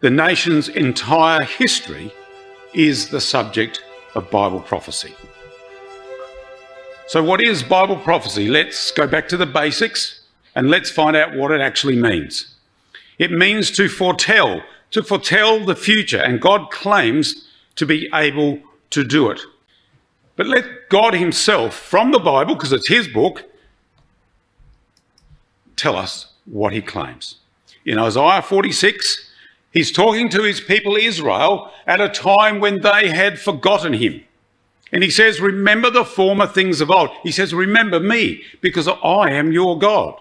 The nation's entire history is the subject of Bible prophecy. So what is Bible prophecy? Let's go back to the basics and let's find out what it actually means. It means to foretell the future, and God claims to be able to do it. But let God himself, from the Bible, because it's his book, tell us what he claims. In Isaiah 46, he's talking to his people Israel at a time when they had forgotten him. And he says, remember the former things of old. He says, remember me, because I am your God.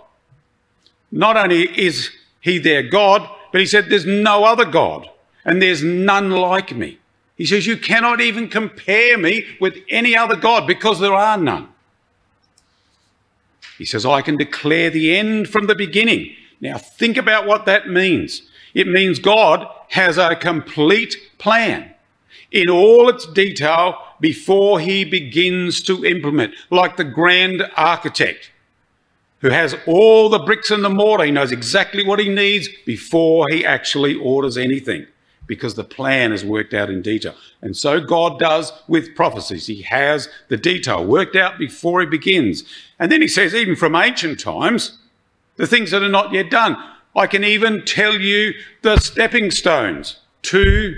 Not only is he their God, but he said, there's no other God, and there's none like me. He says, you cannot even compare me with any other God, because there are none. He says, I can declare the end from the beginning. Now think about what that means. It means God has a complete plan in all its detail before he begins to implement, like the grand architect who has all the bricks and the mortar. He knows exactly what he needs before he actually orders anything, because the plan is worked out in detail. And so God does with prophecies. He has the detail worked out before he begins. And then he says, even from ancient times, the things that are not yet done, I can even tell you the stepping stones to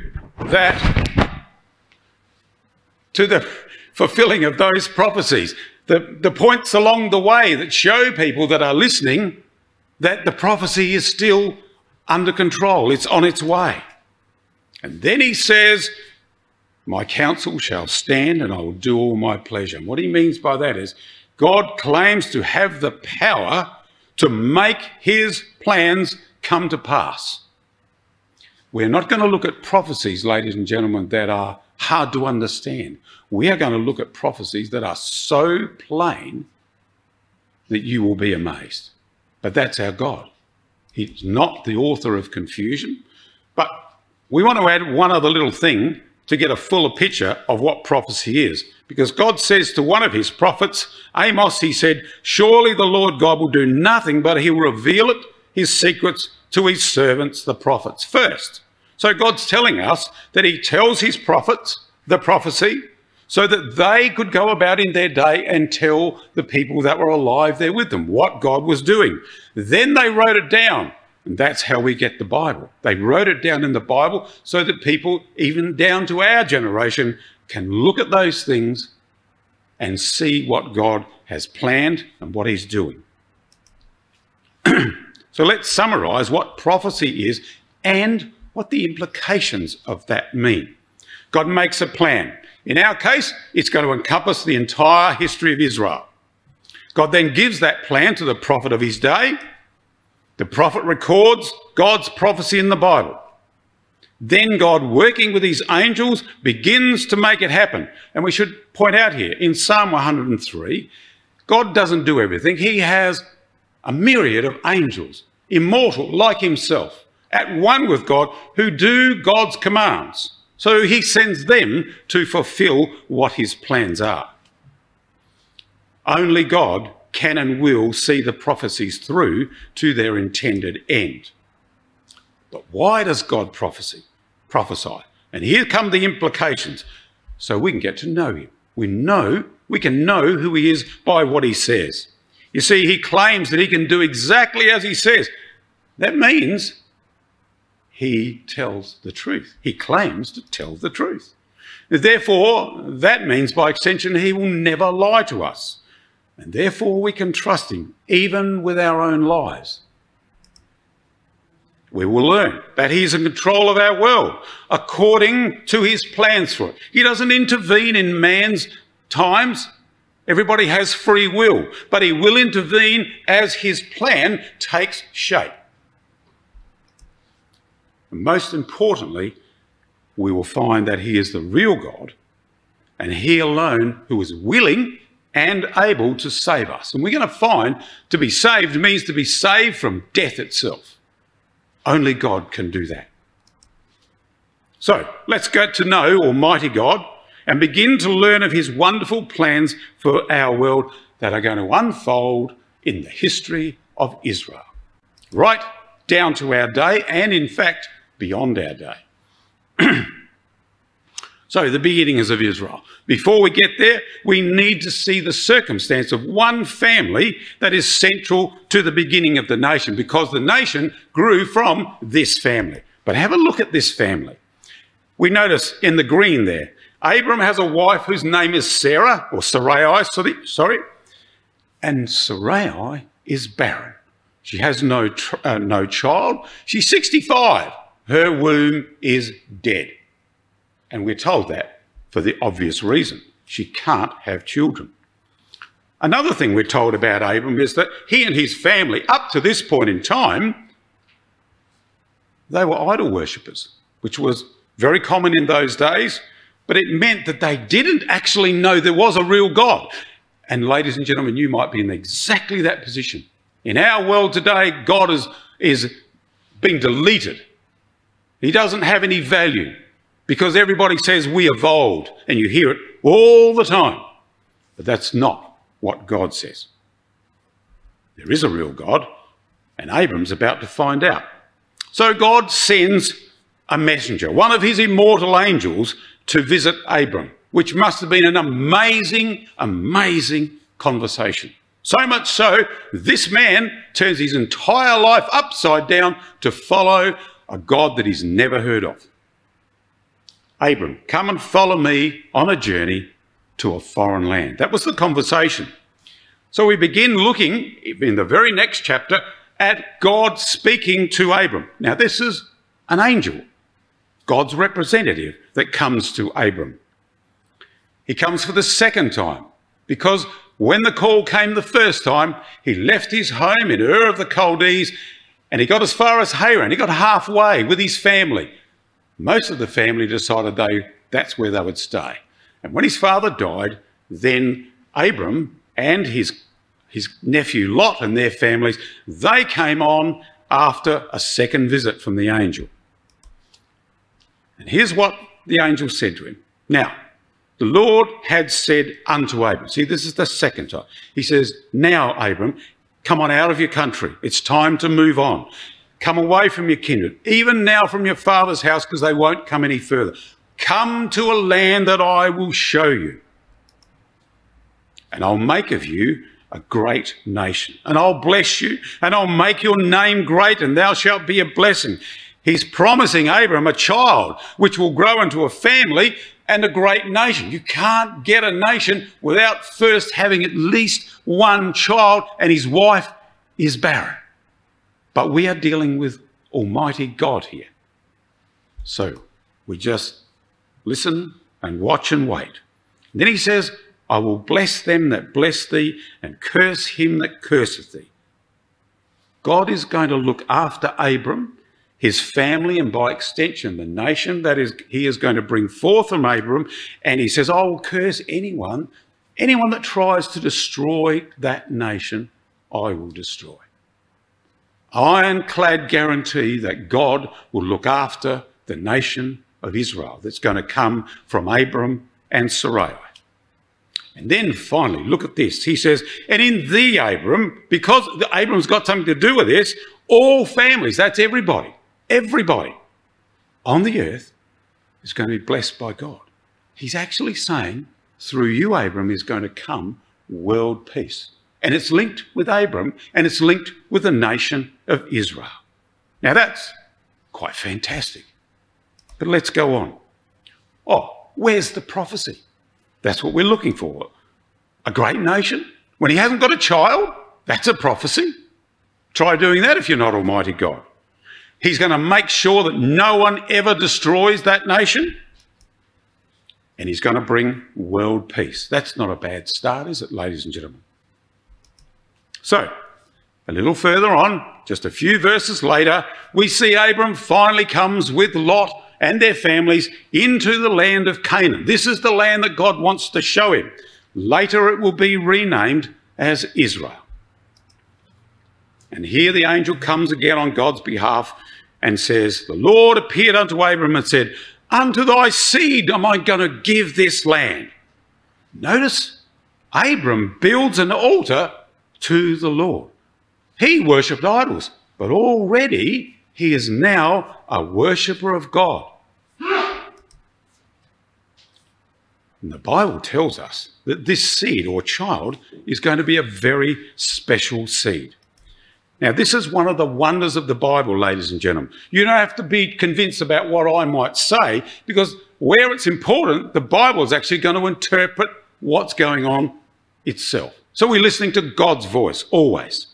the fulfilling of those prophecies, the points along the way that show people that are listening that the prophecy is still under control, it's on its way. And then he says, my counsel shall stand and I will do all my pleasure. And what he means by that is God claims to have the power to make his plans come to pass. We're not going to look at prophecies, ladies and gentlemen, that are hard to understand. We are going to look at prophecies that are so plain that you will be amazed. But that's our God. He's not the author of confusion, but we want to add one other little thing to get a fuller picture of what prophecy is. Because God says to one of his prophets, Amos, he said, surely the Lord God will do nothing, but he will reveal it, his secrets, to his servants, the prophets, first. So God's telling us that he tells his prophets the prophecy so that they could go about in their day and tell the people that were alive there with them what God was doing. Then they wrote it down. And that's how we get the Bible. They wrote it down in the Bible so that people, even down to our generation, can look at those things and see what God has planned and what he's doing. So let's summarize what prophecy is and what the implications of that mean. God makes a plan. In our case, it's going to encompass the entire history of Israel. God then gives that plan to the prophet of his day. The prophet records God's prophecy in the Bible. Then God, working with his angels, begins to make it happen. And we should point out here, in Psalm 103, God doesn't do everything. He has a myriad of angels, immortal like himself, at one with God, who do God's commands. So he sends them to fulfill what his plans are. Only God can and will see the prophecies through to their intended end. But why does God prophesy? And here come the implications, so we can get to know him. We can know who he is by what he says. You see, he claims that he can do exactly as he says. That means he tells the truth. He claims to tell the truth. Therefore, that means by extension, he will never lie to us. And therefore we can trust him, even with our own lies. We will learn that he is in control of our world, according to his plans for it. He doesn't intervene in man's times. Everybody has free will, but he will intervene as his plan takes shape. And most importantly, we will find that he is the real God, and he alone who is willing and able to save us. And we're going to find to be saved means to be saved from death itself. Only God can do that. So let's get to know Almighty God and begin to learn of his wonderful plans for our world that are going to unfold in the history of Israel, right down to our day and, in fact, beyond our day. So the beginnings of Israel. Before we get there, we need to see the circumstance of one family that is central to the beginning of the nation, because the nation grew from this family. But have a look at this family. We notice in the green there, Abram has a wife whose name is Sarah, or Sarai, sorry, and Sarai is barren. She has no child. She's 65. Her womb is dead. And we're told that for the obvious reason. She can't have children. Another thing we're told about Abram is that he and his family, up to this point in time, they were idol worshippers, which was very common in those days, but it meant that they didn't actually know there was a real God. And ladies and gentlemen, you might be in exactly that position. In our world today, God is being deleted. He doesn't have any value because everybody says we evolved, and you hear it all the time. But that's not what God says. There is a real God, and Abram's about to find out. So God sends a messenger, one of his immortal angels, to visit Abram, which must have been an amazing, amazing conversation. So much so, this man turns his entire life upside down to follow a God that he's never heard of. Abram, come and follow me on a journey to a foreign land. That was the conversation. So we begin looking in the very next chapter at God speaking to Abram. Now, this is an angel, God's representative, that comes to Abram. He comes for the second time, because when the call came the first time, he left his home in Ur of the Chaldees, and he got as far as Haran. He got halfway with his family. Most of the family decided that's where they would stay. And when his father died, then Abram and his nephew Lot and their families, they came on after a second visit from the angel. And here's what the angel said to him. Now, the Lord had said unto Abram, see, this is the second time. He says, now, Abram, come on out of your country. It's time to move on. Come away from your kindred, even now from your father's house, because they won't come any further. Come to a land that I will show you. And I'll make of you a great nation. And I'll bless you, and I'll make your name great, and thou shalt be a blessing. He's promising Abram a child, which will grow into a family and a great nation. You can't get a nation without first having at least one child, and his wife is barren. But we are dealing with Almighty God here. So we just listen and watch and wait. And then he says, I will bless them that bless thee and curse him that curseth thee. God is going to look after Abram, his family, and by extension, the nation that he is going to bring forth from Abram. And he says, I will curse anyone that tries to destroy that nation, I will destroy. Ironclad guarantee that God will look after the nation of Israel that's going to come from Abram and Sarai. And then finally, look at this. He says, and in thee, Abram, because Abram's got something to do with this, all families, that's everybody, everybody on the earth is going to be blessed by God. He's actually saying, through you, Abram, is going to come world peace. And it's linked with Abram, and it's linked with the nation of Israel. Now, that's quite fantastic. But let's go on. Oh, where's the prophecy? That's what we're looking for. A great nation? When he hasn't got a child, that's a prophecy. Try doing that if you're not Almighty God. He's going to make sure that no one ever destroys that nation. And he's going to bring world peace. That's not a bad start, is it, ladies and gentlemen? So, a little further on, just a few verses later, we see Abram finally comes with Lot and their families into the land of Canaan. This is the land that God wants to show him. Later it will be renamed as Israel. And here the angel comes again on God's behalf and says, the Lord appeared unto Abram and said, unto thy seed am I going to give this land. Notice, Abram builds an altar to the Lord. He worshipped idols, but already He is now a worshipper of God. And the Bible tells us that this seed or child is going to be a very special seed. Now, this is one of the wonders of the Bible, ladies and gentlemen. You don't have to be convinced about what I might say, because where it's important, the Bible is actually going to interpret what's going on itself. So we're listening to God's voice always.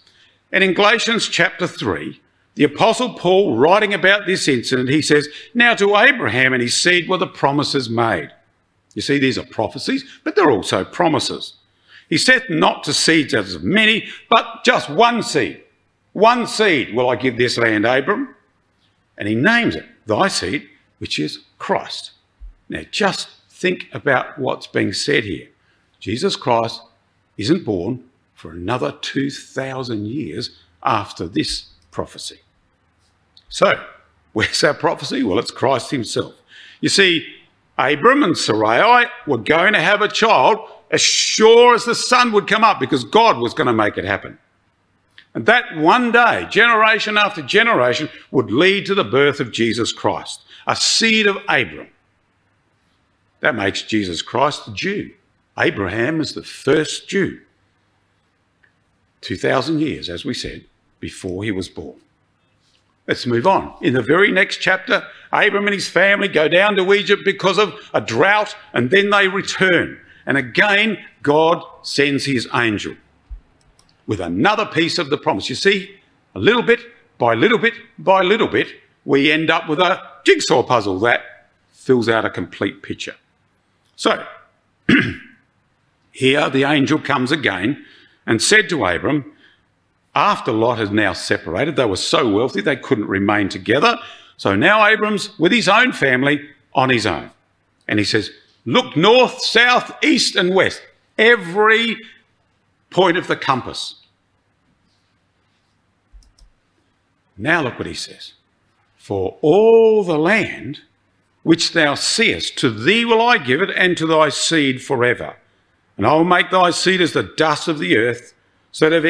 And in Galatians chapter 3, the Apostle Paul, writing about this incident, he says, "Now to Abraham and his seed were the promises made." You see, these are prophecies, but they're also promises. He said, "Not to seeds as of many, but just one seed. One seed will I give this land, Abram." And he names it, thy seed, which is Christ. Now just think about what's being said here. Jesus Christ isn't born for another 2,000 years after this prophecy. So where's our prophecy? Well, it's Christ himself. You see, Abram and Sarai were going to have a child as sure as the sun would come up, because God was going to make it happen. And that one day, generation after generation, would lead to the birth of Jesus Christ, a seed of Abram. That makes Jesus Christ the Jew. Abraham is the first Jew, 2,000 years, as we said, before he was born. Let's move on. In the very next chapter, Abram and his family go down to Egypt because of a drought, and then they return. And again, God sends his angel with another piece of the promise. You see, a little bit by little bit by little bit, we end up with a jigsaw puzzle that fills out a complete picture. So, here the angel comes again and said to Abram, after Lot had now separated, they were so wealthy they couldn't remain together, so now Abram's with his own family on his own. And he says, look north, south, east and west, every point of the compass. Now look what he says. For all the land which thou seest, to thee will I give it, and to thy seed forever. And I will make thy seed as the dust of the earth, so that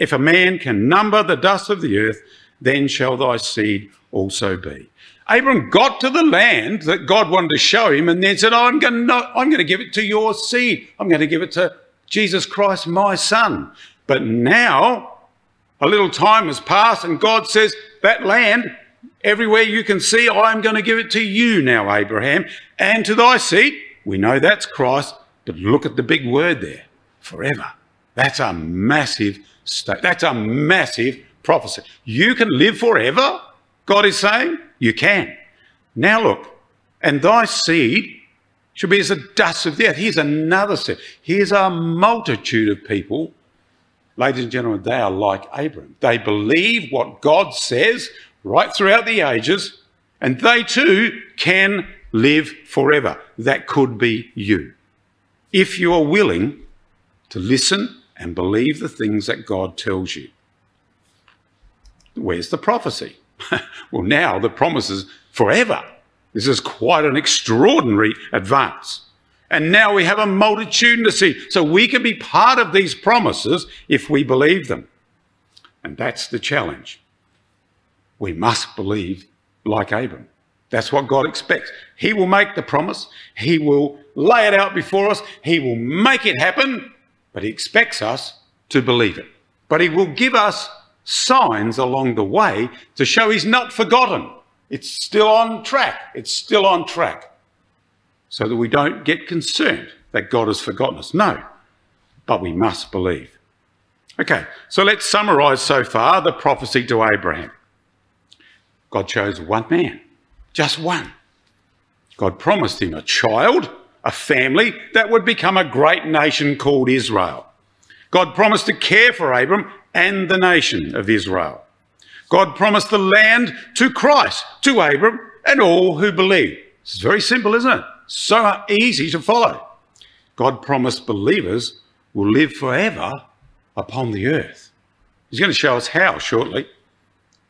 if a man can number the dust of the earth, then shall thy seed also be. Abram got to the land that God wanted to show him, and then said, oh, I'm going to give it to your seed. I'm going to give it to Jesus Christ, my son. But now a little time has passed and God says, that land, everywhere you can see, I'm going to give it to you now, Abraham, and to thy seed. We know that's Christ, but look at the big word there, forever. That's a massive statement. That's a massive prophecy. You can live forever, God is saying. You can. Now look, and thy seed should be as the dust of the earth. Here's another set. Here's a multitude of people. Ladies and gentlemen, they are like Abram. They believe what God says right throughout the ages, and they too can live forever. That could be you, if you are willing to listen and believe the things that God tells you. Where's the prophecy? Well, now the promise is forever. This is quite an extraordinary advance. And now we have a multitude to see. So we can be part of these promises if we believe them. And that's the challenge. We must believe like Abram. That's what God expects. He will make the promise. He will lay it out before us. He will make it happen. But he expects us to believe it. But he will give us signs along the way to show he's not forgotten. It's still on track. It's still on track. So that we don't get concerned that God has forgotten us. No, but we must believe. Okay, so let's summarise so far the prophecy to Abraham. God chose one man, just one. God promised him a child, a family that would become a great nation called Israel. God promised to care for Abram and the nation of Israel. God promised the land to Christ, to Abram, and all who believe. It's very simple, isn't it? So easy to follow. God promised believers will live forever upon the earth. He's going to show us how shortly.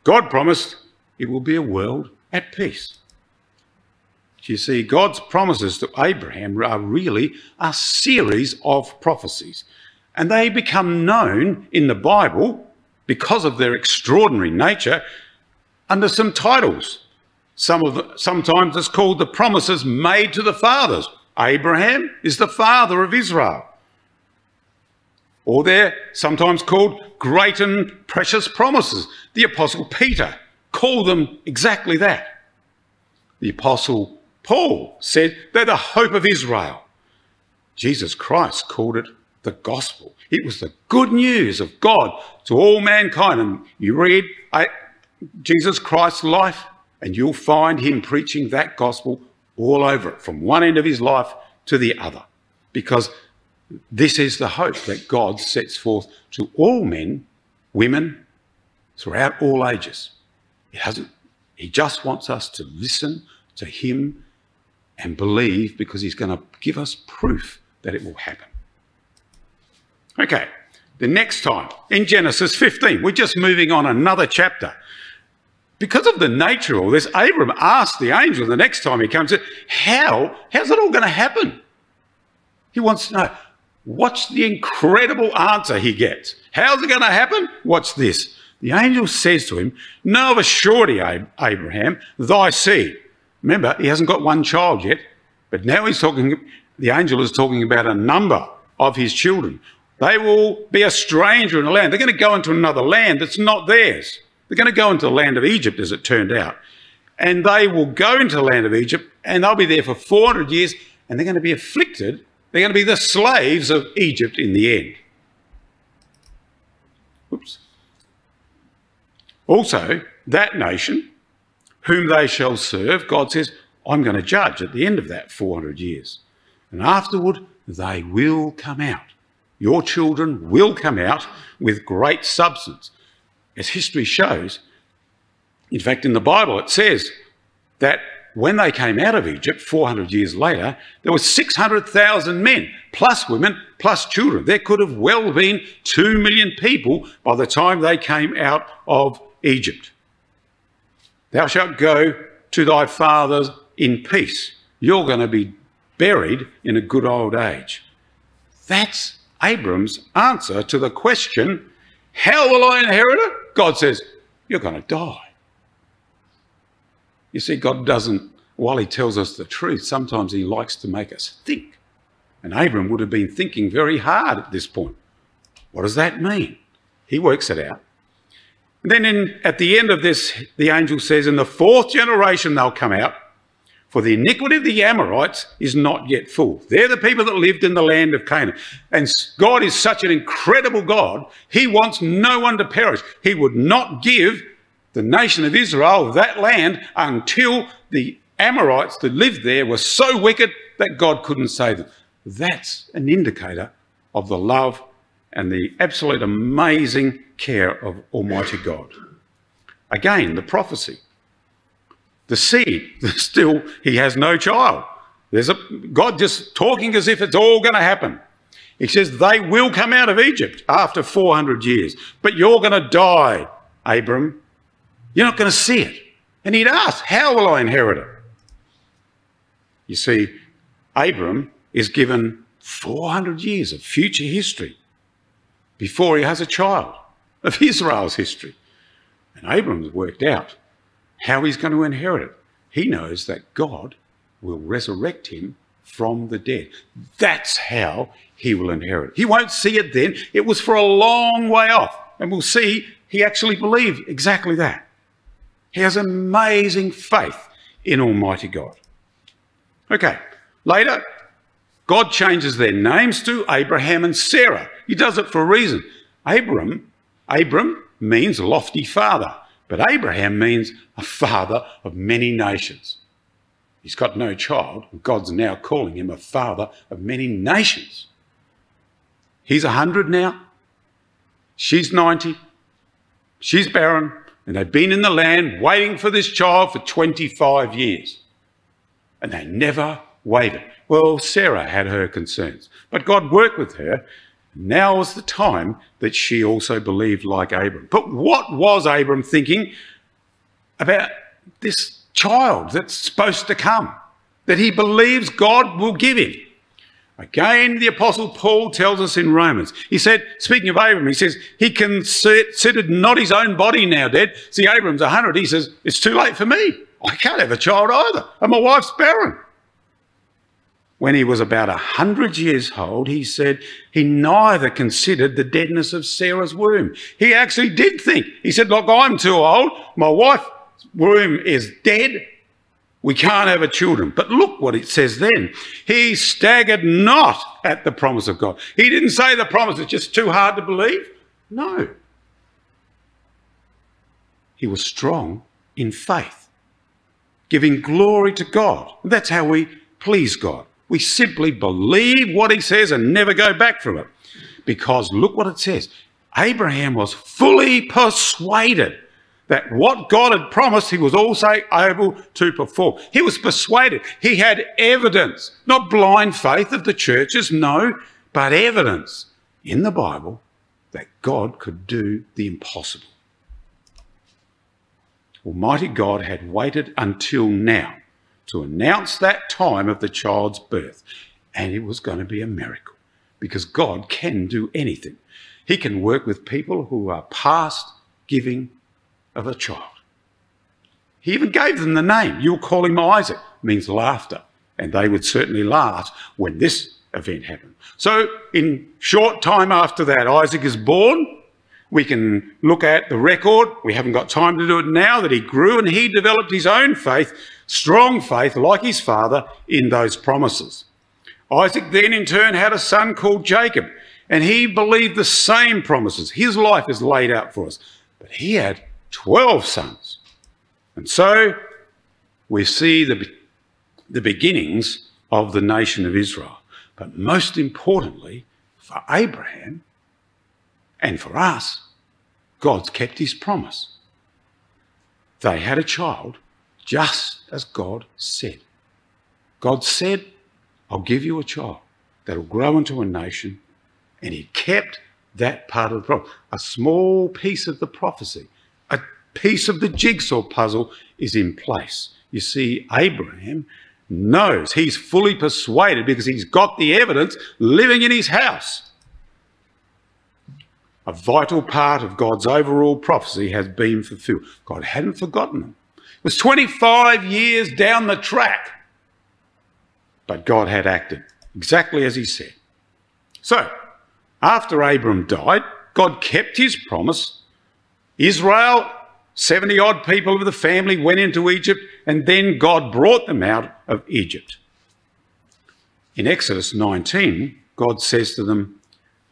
God promised it will be a world at peace. You see, God's promises to Abraham are really a series of prophecies, and they become known in the Bible because of their extraordinary nature under some titles. Sometimes it's called the promises made to the fathers. Abraham is the father of Israel. Or they're sometimes called great and precious promises. The Apostle Peter called them exactly that. The Apostle Paul said they're the hope of Israel. Jesus Christ called it the gospel. It was the good news of God to all mankind. And you read Jesus Christ's life and you'll find him preaching that gospel all over it, from one end of his life to the other, because this is the hope that God sets forth to all men, women, throughout all ages. He just wants us to listen to him and believe, because he's going to give us proof that it will happen. Okay, the next time in Genesis 15, we're just moving on another chapter. Because of the nature of all this, Abram asked the angel the next time he comes in, how's it all going to happen? He wants to know. What's the incredible answer he gets? How's it going to happen? What's this? The angel says to him, "Know of a surety, Abraham, thy seed." Remember, he hasn't got one child yet, but now he's talking, the angel is talking about a number of his children. They will be a stranger in the land. They're going to go into another land that's not theirs. They're going to go into the land of Egypt, as it turned out. And they will go into the land of Egypt, and they'll be there for 400 years, and they're going to be afflicted. They're going to be the slaves of Egypt in the end. Oops. Also, that nation, whom they shall serve, God says, I'm going to judge at the end of that 400 years. And afterward, they will come out. Your children will come out with great substance. As history shows, in fact, in the Bible, it says that when they came out of Egypt 400 years later, there were 600,000 men, plus women, plus children. There could have well been 2 million people by the time they came out of Egypt. Thou shalt go to thy fathers in peace. You're going to be buried in a good old age. That's Abram's answer to the question, how will I inherit it? God says, you're going to die. You see, God doesn't, while he tells us the truth, sometimes he likes to make us think. And Abram would have been thinking very hard at this point. What does that mean? He works it out. And then at the end of this, the angel says, in the fourth generation they'll come out, for the iniquity of the Amorites is not yet full. They're the people that lived in the land of Canaan. And God is such an incredible God, he wants no one to perish. He would not give the nation of Israel that land until the Amorites that lived there were so wicked that God couldn't save them. That's an indicator of the love and the absolute amazing care of Almighty God. Again, the prophecy. The seed, still he has no child. There's God just talking as if it's all going to happen. He says, they will come out of Egypt after 400 years, but you're going to die, Abram. You're not going to see it. And he'd ask, how will I inherit it? You see, Abram is given 400 years of future history before he has a child of Israel's history. And Abram's worked out how he's going to inherit it. He knows that God will resurrect him from the dead. That's how he will inherit it. He won't see it then. It was for a long way off. And we'll see he actually believed exactly that. He has amazing faith in Almighty God. Okay, later, God changes their names to Abraham and Sarah. He does it for a reason. Abram means lofty father, but Abraham means a father of many nations. He's got no child, and God's now calling him a father of many nations. He's 100 now, she's 90. She's barren, and they've been in the land waiting for this child for 25 years. And they never wavered. Well, Sarah had her concerns, but God worked with her. Now was the time that she also believed like Abram. But what was Abram thinking about this child that's supposed to come, that he believes God will give him? Again, the Apostle Paul tells us in Romans, he said, speaking of Abraham, he says, he considered not his own body now dead. See, Abraham's 100. He says, it's too late for me. I can't have a child either. And my wife's barren. When he was about 100 years old, he said he neither considered the deadness of Sarah's womb. He actually did think. He said, look, I'm too old. My wife's womb is dead. We can't have a children. But look what it says then. He staggered not at the promise of God. He didn't say the promise is just too hard to believe. No. He was strong in faith, giving glory to God. That's how we please God. We simply believe what he says and never go back from it. Because look what it says. Abraham was fully persuaded that what God had promised, he was also able to perform. He was persuaded. He had evidence, not blind faith of the churches, no, but evidence in the Bible that God could do the impossible. Almighty God had waited until now to announce that time of the child's birth, and it was going to be a miracle because God can do anything. He can work with people who are past giving of a child. He even gave them the name. You'll call him Isaac. It means laughter. And they would certainly laugh when this event happened. So in short time after that, Isaac is born. We can look at the record. We haven't got time to do it now, that he grew and he developed his own faith, strong faith like his father in those promises. Isaac then in turn had a son called Jacob, and he believed the same promises. His life is laid out for us. But he had 12 sons. And so we see the beginnings of the nation of Israel. But most importantly, for Abraham and for us, God's kept his promise. They had a child just as God said. God said, I'll give you a child that'll grow into a nation. And he kept that part of the promise. A small piece of the prophecy, a piece of the jigsaw puzzle, is in place. You see, Abraham knows. He's fully persuaded because he's got the evidence living in his house. A vital part of God's overall prophecy has been fulfilled. God hadn't forgotten them. It was 25 years down the track, but God had acted exactly as he said. So, after Abram died, God kept his promise. Israel, 70-odd people of the family, went into Egypt, and then God brought them out of Egypt. In Exodus 19, God says to them,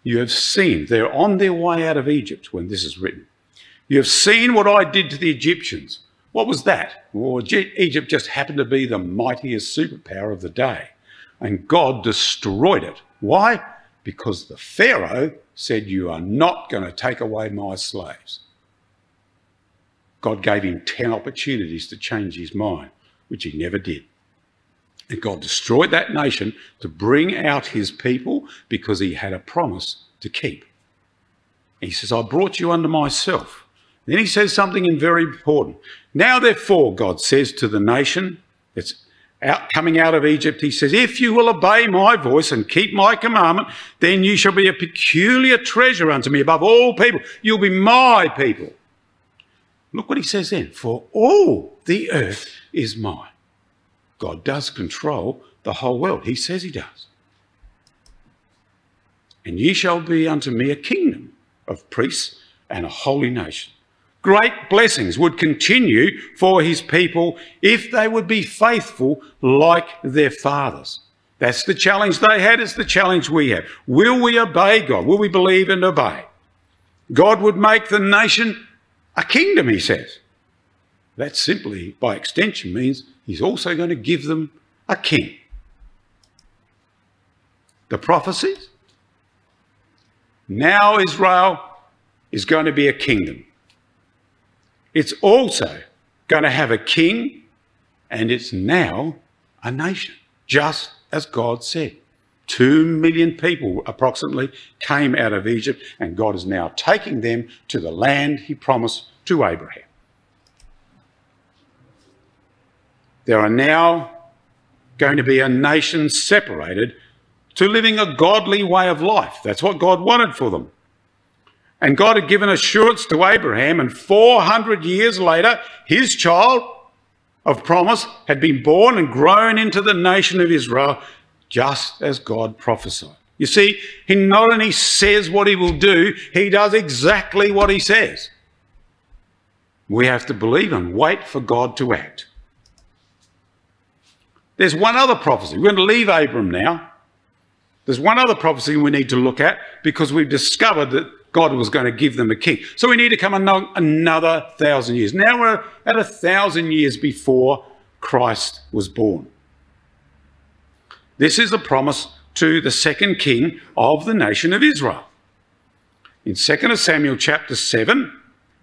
you have seen, they're on their way out of Egypt when this is written. You have seen what I did to the Egyptians. What was that? Well, Egypt just happened to be the mightiest superpower of the day, and God destroyed it. Why? Because the Pharaoh said, you are not going to take away my slaves. God gave him 10 opportunities to change his mind, which he never did. And God destroyed that nation to bring out his people because he had a promise to keep. And he says, I brought you under myself. And then he says something very important. Now, therefore, God says to the nation that's coming out of Egypt, he says, if you will obey my voice and keep my commandment, then you shall be a peculiar treasure unto me above all people. You'll be my people. Look what he says then, for all the earth is mine. God does control the whole world. He says he does. And ye shall be unto me a kingdom of priests and a holy nation. Great blessings would continue for his people if they would be faithful like their fathers. That's the challenge they had. It's the challenge we have. Will we obey God? Will we believe and obey? God would make the nation a kingdom, he says. That simply, by extension, means he's also going to give them a king. The prophecies? Now Israel is going to be a kingdom. It's also going to have a king, and it's now a nation, just as God said. 2 million people approximately came out of Egypt, and God is now taking them to the land he promised to Abraham. There are now going to be a nation separated to living a godly way of life. That's what God wanted for them. And God had given assurance to Abraham, and 400 years later, his child of promise had been born and grown into the nation of Israel, just as God prophesied. You see, he not only says what he will do, he does exactly what he says. We have to believe and wait for God to act. There's one other prophecy. We're going to leave Abram now. There's one other prophecy we need to look at, because we've discovered that God was going to give them a king. So we need to come another 1,000 years. Now we're at 1,000 years before Christ was born. This is the promise to the second king of the nation of Israel. In 2nd of Samuel chapter 7,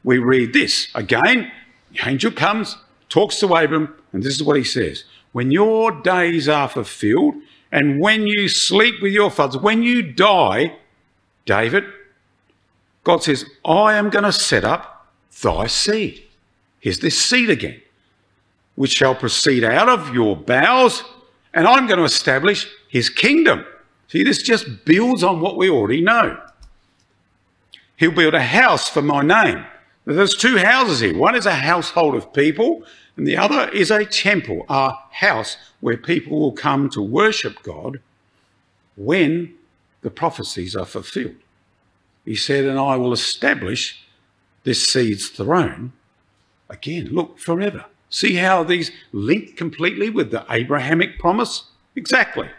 we read this. Again, the angel comes, talks to Abram, and this is what he says. When your days are fulfilled, and when you sleep with your fathers, when you die, David, God says, I am going to set up thy seed. Here's this seed again, which shall proceed out of your bowels, and I'm going to establish his kingdom. See, this just builds on what we already know. He'll build a house for my name. Now, there's two houses here. One is a household of people, and the other is a temple, a house where people will come to worship God when the prophecies are fulfilled. He said, and I will establish this seed's throne. Again, look, forever. See how these link completely with the Abrahamic promise? Exactly.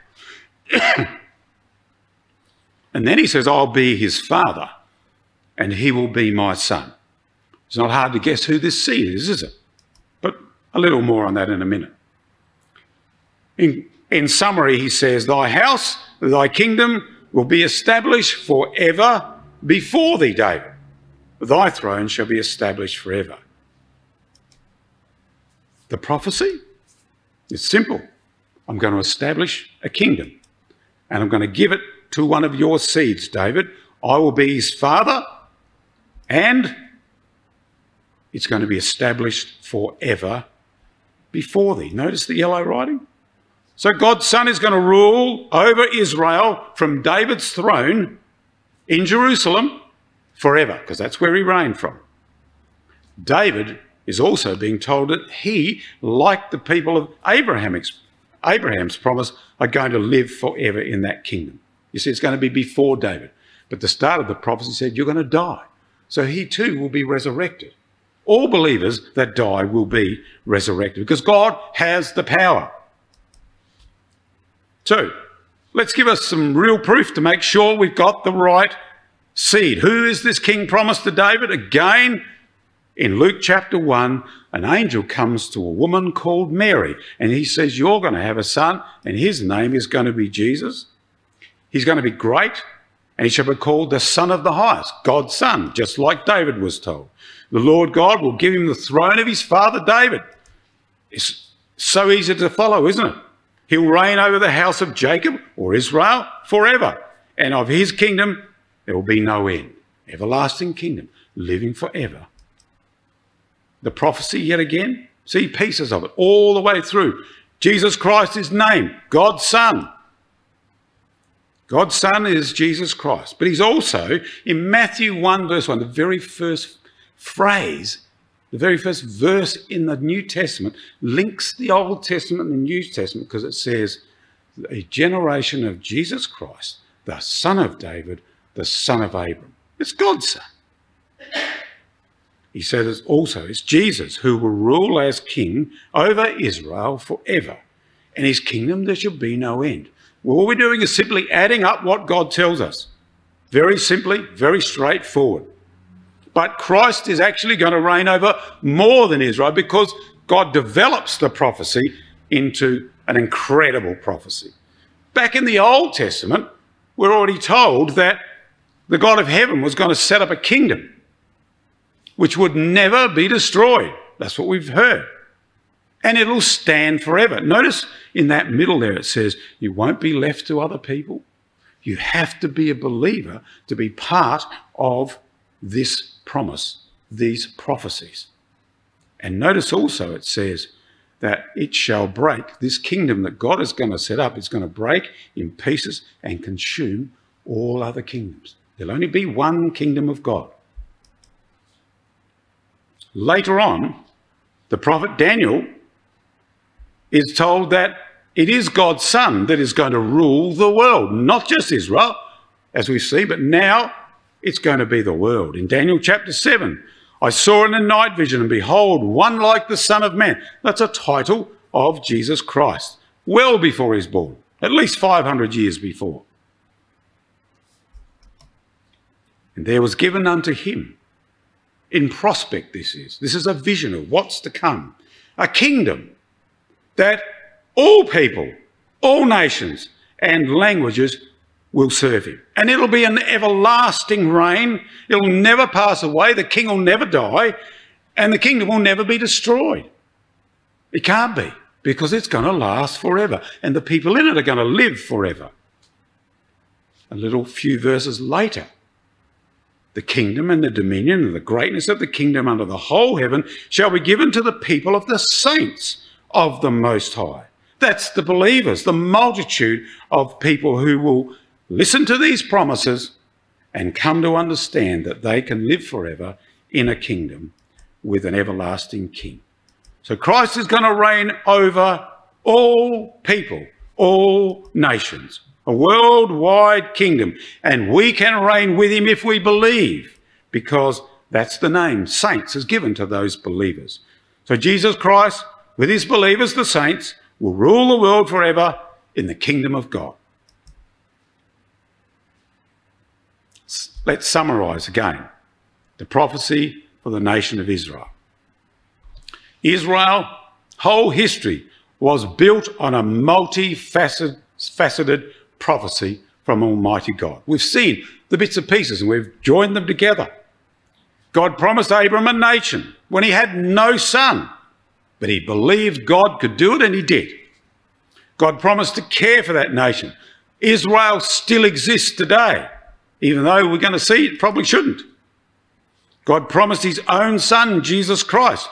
And then he says, I'll be his father, and he will be my son. It's not hard to guess who this seed is it? But a little more on that in a minute. In summary, he says, thy house, thy kingdom will be established forever. Before thee, David, thy throne shall be established forever. The prophecy is simple. I'm going to establish a kingdom, and I'm going to give it to one of your seeds, David. I will be his father, and it's going to be established forever before thee. Notice the yellow writing? So God's son is going to rule over Israel from David's throne in Jerusalem forever, because that's where he reigned from. David is also being told that he, like the people of Abraham's promise, are going to live forever in that kingdom. You see, it's going to be before David. But the start of the prophecy said, you're going to die. So he too will be resurrected. All believers that die will be resurrected, because God has the power. So, let's give us some real proof to make sure we've got the right seed. Who is this king promised to David? Again, in Luke chapter 1, an angel comes to a woman called Mary, and he says, you're going to have a son, and his name is going to be Jesus. He's going to be great, and he shall be called the Son of the Highest, God's son, just like David was told. The Lord God will give him the throne of his father David. It's so easy to follow, isn't it? He'll reign over the house of Jacob, or Israel, forever. And of his kingdom there will be no end. Everlasting kingdom, living forever. The prophecy yet again, see pieces of it all the way through. Jesus Christ, his name, God's son. God's son is Jesus Christ. But he's also, in Matthew 1 verse 1, the very first phrase, the very first verse in the New Testament links the Old Testament and the New Testament, because it says, a generation of Jesus Christ, the son of David, the son of Abram. It's God's son. He says also it's Jesus who will rule as king over Israel forever, and his kingdom there shall be no end. Well, all we're doing is simply adding up what God tells us. Very simply, very straightforward. But Christ is actually going to reign over more than Israel, because God develops the prophecy into an incredible prophecy. Back in the Old Testament, we're already told that the God of heaven was going to set up a kingdom which would never be destroyed. That's what we've heard. And it'll stand forever. Notice in that middle there it says, you won't be left to other people. You have to be a believer to be part of this promise, these prophecies. And notice also it says, that it shall break. This kingdom that God is going to set up is going to break in pieces and consume all other kingdoms. There'll only be one kingdom of God. Later on, the prophet Daniel is told that it is God's son that is going to rule the world, not just Israel, as we see, but now it's going to be the world. In Daniel chapter 7, I saw in the night vision, and behold, one like the Son of Man. That's a title of Jesus Christ, well before he's born, at least 500 years before. And there was given unto him, in prospect this is a vision of what's to come, a kingdom that all people, all nations and languages will serve him. And it'll be an everlasting reign. It'll never pass away. The king will never die. And the kingdom will never be destroyed. It can't be, because it's going to last forever. And the people in it are going to live forever. A little few verses later, the kingdom and the dominion and the greatness of the kingdom under the whole heaven shall be given to the people of the saints of the Most High. That's the believers, the multitude of people who will listen to these promises and come to understand that they can live forever in a kingdom with an everlasting king. So Christ is going to reign over all people, all nations, a worldwide kingdom. And we can reign with him if we believe, because that's the name saints is given to those believers. So Jesus Christ, with his believers, the saints, will rule the world forever in the kingdom of God. Let's summarise again the prophecy for the nation of Israel. Israel's whole history was built on a multifaceted prophecy from Almighty God. We've seen the bits and pieces and we've joined them together. God promised Abraham a nation when he had no son, but he believed God could do it, and he did. God promised to care for that nation. Israel still exists today, even though we're going to see it probably shouldn't. God promised his own son, Jesus Christ,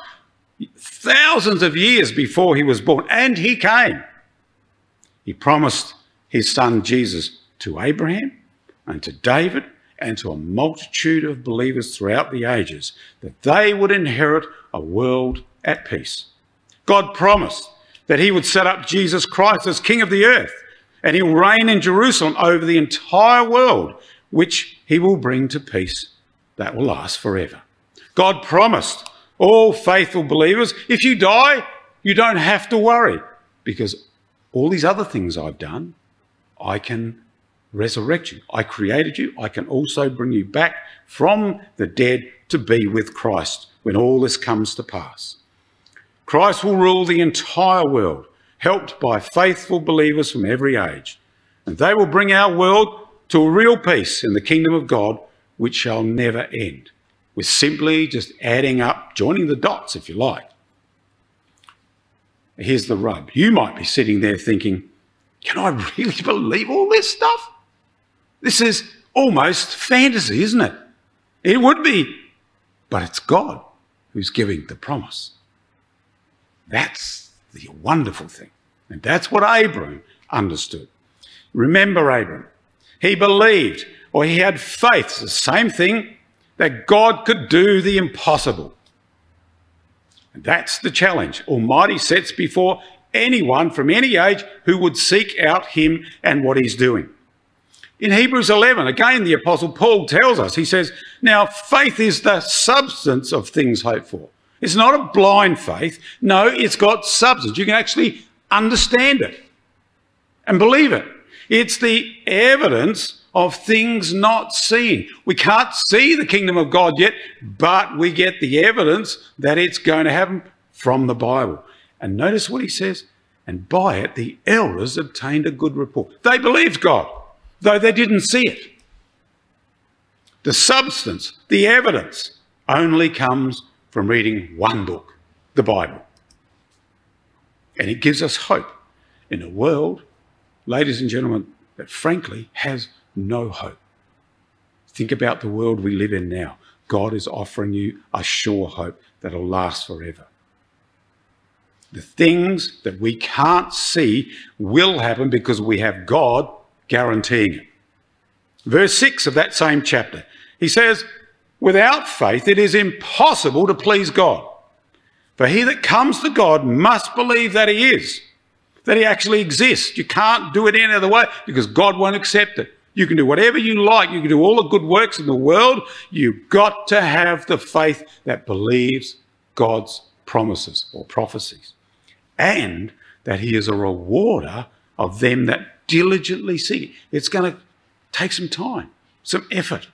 thousands of years before he was born, and he came. He promised his son Jesus to Abraham and to David and to a multitude of believers throughout the ages, that they would inherit a world at peace. God promised that he would set up Jesus Christ as King of the earth, and he'll reign in Jerusalem over the entire world, which he will bring to peace that will last forever. God promised all faithful believers, if you die, you don't have to worry, because all these other things I've done, I can resurrect you. I created you. I can also bring you back from the dead to be with Christ when all this comes to pass. Christ will rule the entire world, helped by faithful believers from every age. And they will bring our world to a real peace in the kingdom of God, which shall never end. We're simply just adding up, joining the dots, if you like. Here's the rub. You might be sitting there thinking, can I really believe all this stuff? This is almost fantasy, isn't it? It would be, but it's God who's giving the promise. That's the wonderful thing. And that's what Abraham understood. Remember Abraham. He believed, or he had faith, it's the same thing, that God could do the impossible. And that's the challenge Almighty sets before anyone from any age who would seek out him and what he's doing. In Hebrews 11, again, the Apostle Paul tells us, he says, now faith is the substance of things hoped for. It's not a blind faith. No, it's got substance. You can actually understand it and believe it. It's the evidence of things not seen. We can't see the kingdom of God yet, but we get the evidence that it's going to happen from the Bible. And notice what he says, and by it the elders obtained a good report. They believed God, though they didn't see it. The substance, the evidence, only comes from reading one book, the Bible. And it gives us hope in a world, ladies and gentlemen, that frankly has no hope. Think about the world we live in now. God is offering you a sure hope that'll last forever. The things that we can't see will happen because we have God guaranteeing it. Verse 6 of that same chapter, he says, without faith it is impossible to please God. For he that comes to God must believe that he is, that he actually exists. You can't do it any other way because God won't accept it. You can do whatever you like. You can do all the good works in the world. You've got to have the faith that believes God's promises or prophecies, and that he is a rewarder of them that diligently seek it. It's going to take some time, some effort.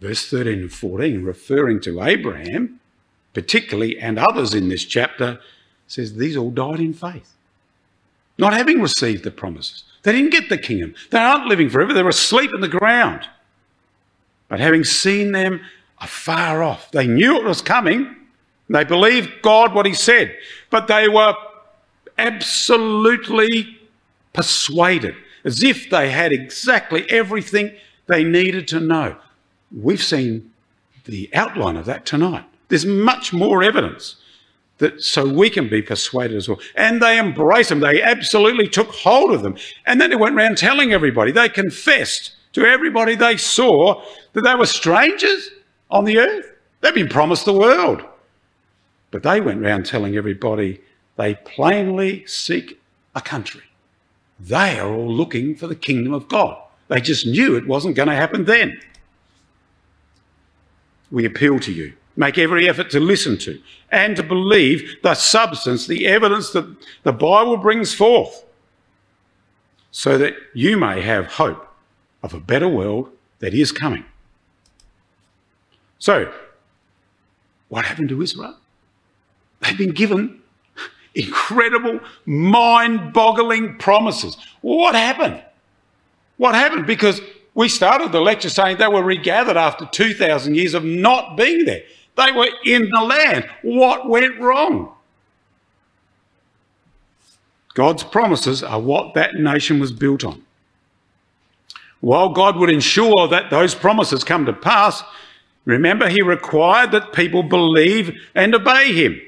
Verse 13 and 14, referring to Abraham particularly and others in this chapter, says these all died in faith, not having received the promises. They didn't get the kingdom. They aren't living forever. They're asleep in the ground. But having seen them afar off, they knew it was coming. They believed God what he said, but they were absolutely persuaded, as if they had exactly everything they needed to know. We've seen the outline of that tonight. There's much more evidence that so we can be persuaded as well. And they embraced them. They absolutely took hold of them. And then they went around telling everybody. They confessed to everybody they saw that they were strangers on the earth. They've been promised the world. But they went around telling everybody they plainly seek a country. They are all looking for the kingdom of God. They just knew it wasn't going to happen then. We appeal to you. Make every effort to listen to and to believe the substance, the evidence that the Bible brings forth, so that you may have hope of a better world that is coming. So, what happened to Israel? They've been given incredible, mind-boggling promises. What happened? What happened? Because we started the lecture saying they were regathered after 2,000 years of not being there. They were in the land. What went wrong? God's promises are what that nation was built on. While God would ensure that those promises come to pass, remember, he required that people believe and obey him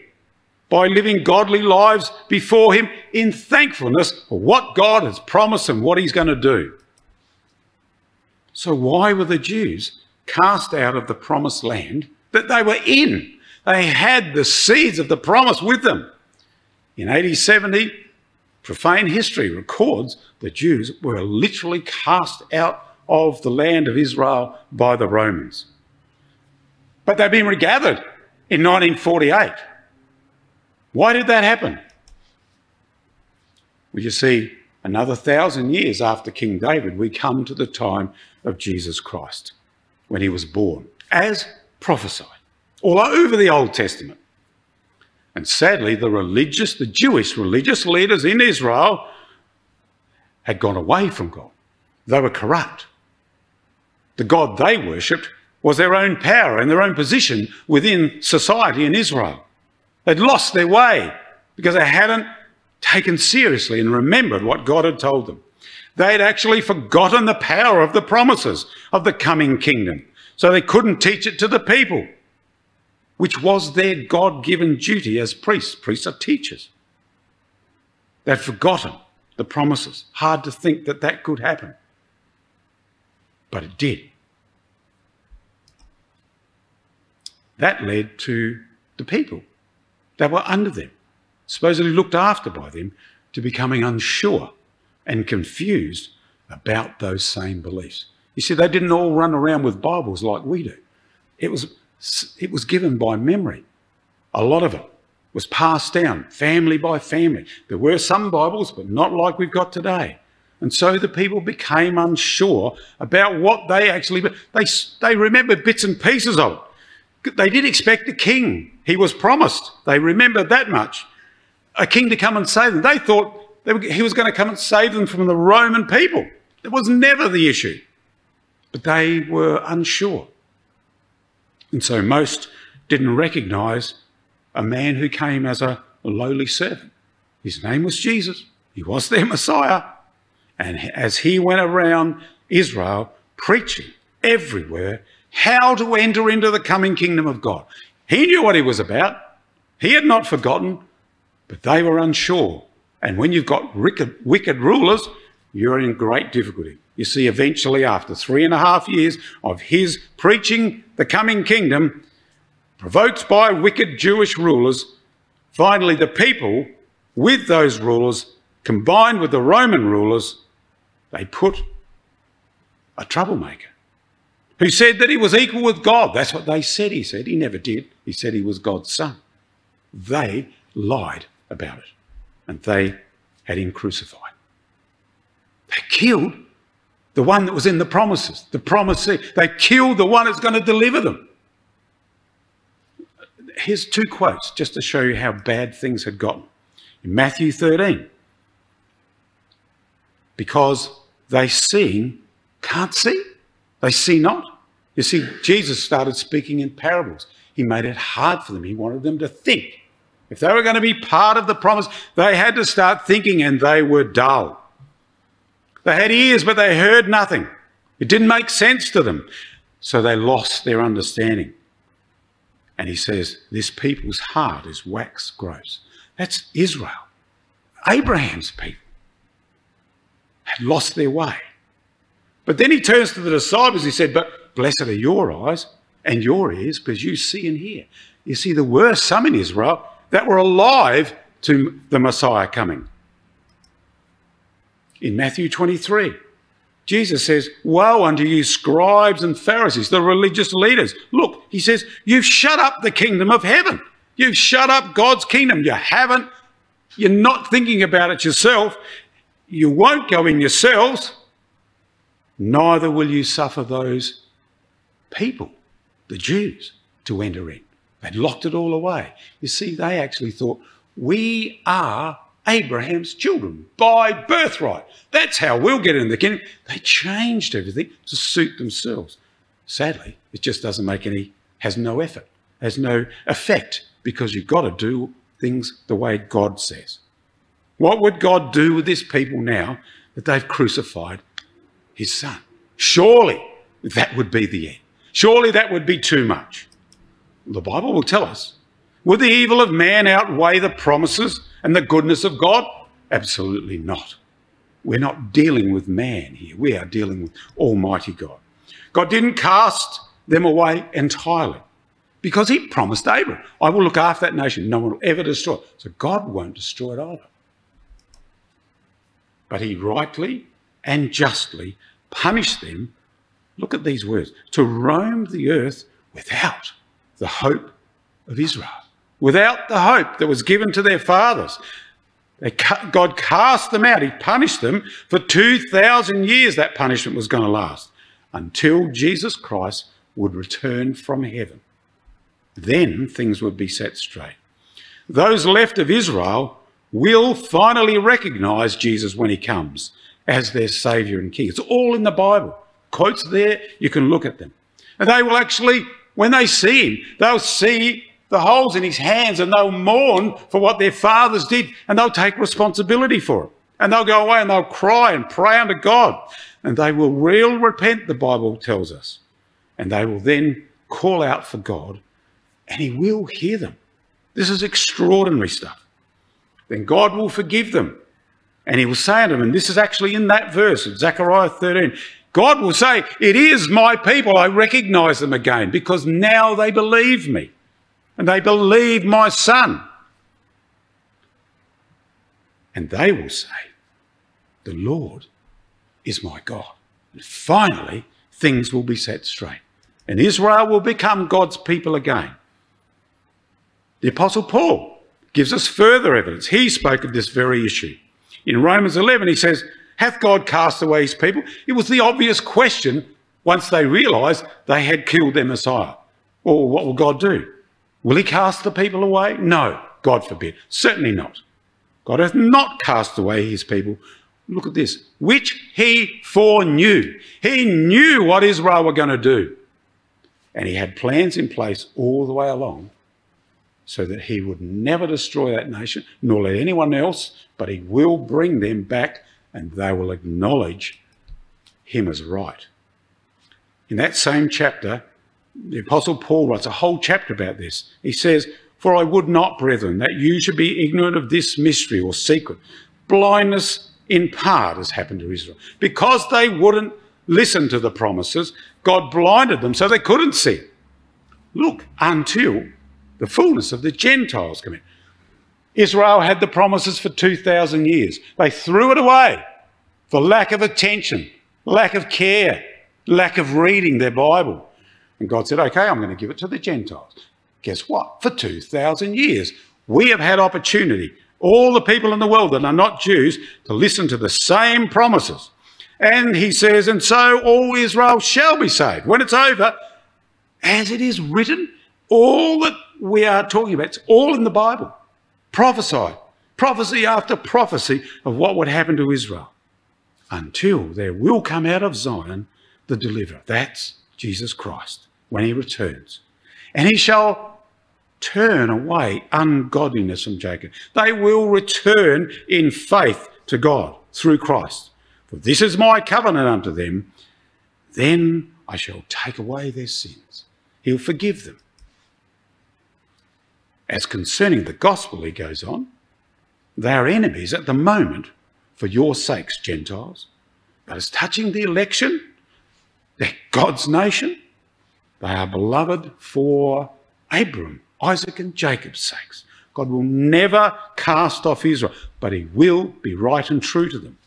by living godly lives before him in thankfulness for what God has promised and what he's going to do. So why were the Jews cast out of the promised land that they were in? They had the seeds of the promise with them. In AD 70, profane history records the Jews were literally cast out of the land of Israel by the Romans. But they've been regathered in 1948. Why did that happen? Well, you see, another 1,000 years after King David, we come to the time of Jesus Christ, when he was born, as prophesied, all over the Old Testament. And sadly, the Jewish religious leaders in Israel had gone away from God. They were corrupt. The God they worshipped was their own power and their own position within society in Israel. They'd lost their way because they hadn't taken seriously and remembered what God had told them. They'd actually forgotten the power of the promises of the coming kingdom, so they couldn't teach it to the people, which was their God-given duty as priests. Priests are teachers. They'd forgotten the promises. Hard to think that that could happen, but it did. That led to the people that were under them, supposedly looked after by them, to becoming unsure and confused about those same beliefs. You see, they didn't all run around with Bibles like we do. It was given by memory. A lot of it was passed down, family by family. There were some Bibles, but not like we've got today. And so the people became unsure about what they actually... They remembered bits and pieces of it. They did expect a king. He was promised. They remembered that much. A king to come and save them. They thought he was going to come and save them from the Roman people. That was never the issue. But they were unsure. And so most didn't recognise a man who came as a lowly servant. His name was Jesus. He was their Messiah. And as he went around Israel preaching everywhere, how to enter into the coming kingdom of God. He knew what he was about. He had not forgotten, but they were unsure. And when you've got wicked rulers, you're in great difficulty. You see, eventually, after 3.5 years of his preaching the coming kingdom, provoked by wicked Jewish rulers, finally the people with those rulers, combined with the Roman rulers, they put a troublemaker who said that he was equal with God. That's what they said he said. He never did. He said he was God's son. They lied about it, and they had him crucified. They killed the one that was in the promises, the promisee. They killed the one that's going to deliver them. Here's two quotes just to show you how bad things had gotten. In Matthew 13, because they seeing can't see, they see not. You see, Jesus started speaking in parables. He made it hard for them. He wanted them to think. If they were going to be part of the promise, they had to start thinking, and they were dull. They had ears, but they heard nothing. It didn't make sense to them. So they lost their understanding. And he says, this people's heart is wax gross. That's Israel. Abraham's people had lost their way. But then he turns to the disciples. He said, but blessed are your eyes and your ears, because you see and hear. You see, there were some in Israel that were alive to the Messiah coming. In Matthew 23, Jesus says, woe unto you scribes and Pharisees, the religious leaders. Look, he says, you've shut up the kingdom of heaven. You've shut up God's kingdom. You haven't. You're not thinking about it yourself. You won't go in yourselves. Neither will you suffer those people, the Jews, to enter in. They'd locked it all away. You see, they actually thought, we are Abraham's children by birthright. That's how we'll get in the kingdom. They changed everything to suit themselves. Sadly, it just doesn't make any, has no effort, has no effect, because you've got to do things the way God says. What would God do with this people now that they've crucified his son? Surely that would be the end. Surely that would be too much. The Bible will tell us. Would the evil of man outweigh the promises and the goodness of God? Absolutely not. We're not dealing with man here. We are dealing with Almighty God. God didn't cast them away entirely, because he promised Abraham, I will look after that nation. No one will ever destroy it. So God won't destroy it either. But he rightly and justly punished them, look at these words, to roam the earth without the hope of Israel. Without the hope that was given to their fathers. God cast them out. He punished them for 2,000 years. That punishment was going to last until Jesus Christ would return from heaven. Then things would be set straight. Those left of Israel will finally recognize Jesus when he comes as their Saviour and King. It's all in the Bible. Quotes there, you can look at them. And they will actually, when they see him, they'll see the holes in his hands, and they'll mourn for what their fathers did, and they'll take responsibility for it. And they'll go away and they'll cry and pray unto God, and they will repent, the Bible tells us. And they will then call out for God, and he will hear them. This is extraordinary stuff. Then God will forgive them, and he will say unto them, and this is actually in that verse of Zechariah 13, God will say, it is my people, I recognize them again, because now they believe me, and they believe my son. And they will say, the Lord is my God. And finally, things will be set straight, and Israel will become God's people again. The Apostle Paul gives us further evidence. He spoke of this very issue. In Romans 11, he says, hath God cast away his people? It was the obvious question once they realised they had killed their Messiah. Or what will God do? Will he cast the people away? No, God forbid. Certainly not. God hath not cast away his people. Look at this. Which he foreknew. He knew what Israel were going to do. And he had plans in place all the way along so that he would never destroy that nation, nor let anyone else, but he will bring them back, and they will acknowledge him as right. In that same chapter, the Apostle Paul writes a whole chapter about this. He says, For I would not, brethren, that you should be ignorant of this mystery or secret. Blindness in part has happened to Israel. Because they wouldn't listen to the promises, God blinded them so they couldn't see it. Look, until the fullness of the Gentiles come in. Israel had the promises for 2,000 years. They threw it away for lack of attention, lack of care, lack of reading their Bible. And God said, okay, I'm going to give it to the Gentiles. Guess what? For 2,000 years, we have had opportunity, all the people in the world that are not Jews, to listen to the same promises. And he says, and so all Israel shall be saved. When it's over, as it is written, all that we are talking about, it's all in the Bible. Prophesied, prophecy after prophecy of what would happen to Israel. Until there will come out of Zion the deliverer. That's Jesus Christ when he returns. And he shall turn away ungodliness from Jacob. They will return in faith to God through Christ. For this is my covenant unto them. Then I shall take away their sins. He'll forgive them. As concerning the gospel, he goes on, they are enemies at the moment for your sakes, Gentiles. But as touching the election, they're God's nation. They are beloved for Abraham, Isaac and Jacob's sakes. God will never cast off Israel, but he will be right and true to them.